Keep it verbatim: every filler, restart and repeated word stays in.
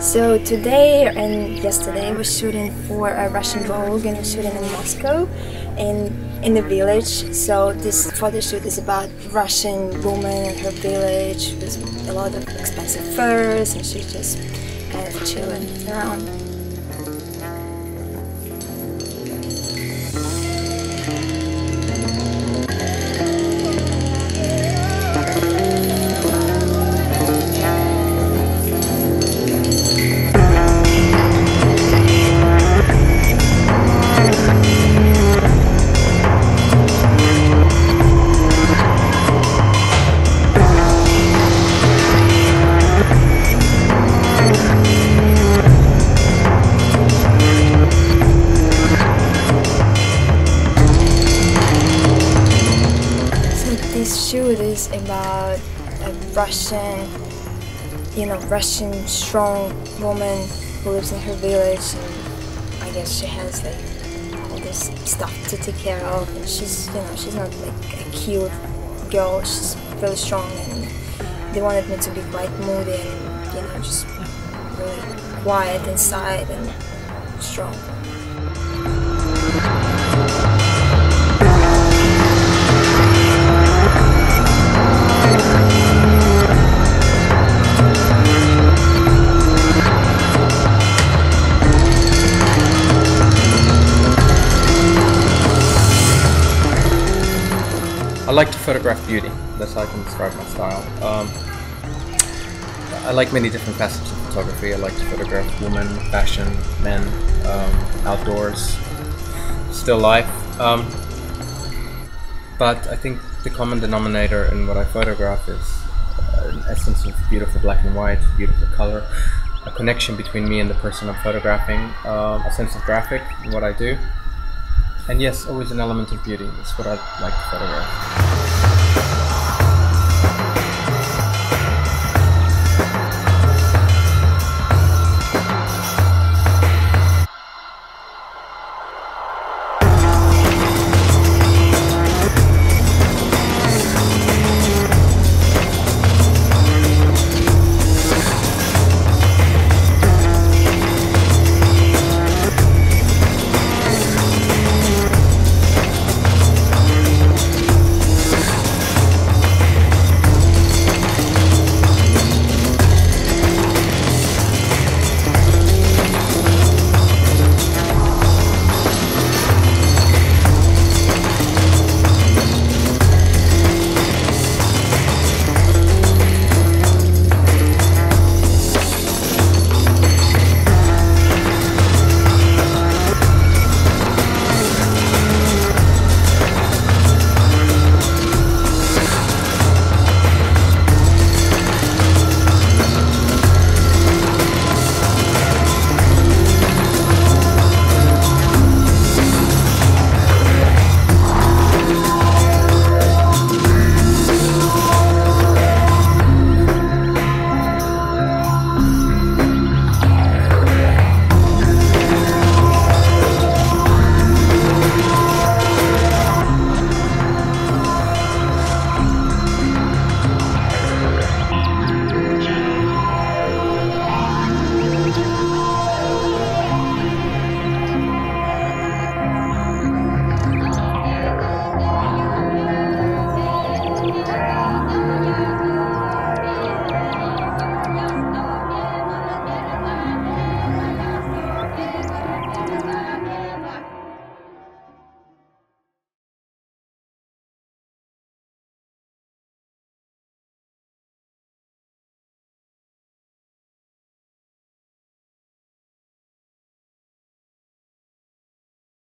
So today and yesterday we're shooting for a Russian Vogue, and we're shooting in Moscow in, in the village. So this photo shoot is about Russian woman and her village with a lot of expensive furs, and she's just kind of chilling around. This shoot is about a Russian, you know, Russian strong woman who lives in her village, and I guess she has like all this stuff to take care of, and she's, you know, she's not like a cute girl, she's really strong, and they wanted me to be quite moody and, you know, just really quiet inside and strong. I like to photograph beauty. That's how I can describe my style. Um, I like many different facets of photography. I like to photograph women, fashion, men, um, outdoors, still life. Um, but I think the common denominator in what I photograph is an essence of beautiful black and white, beautiful color, a connection between me and the person I'm photographing, um, a sense of graphic in what I do. And yes, always an element of beauty. That's what I like to photograph.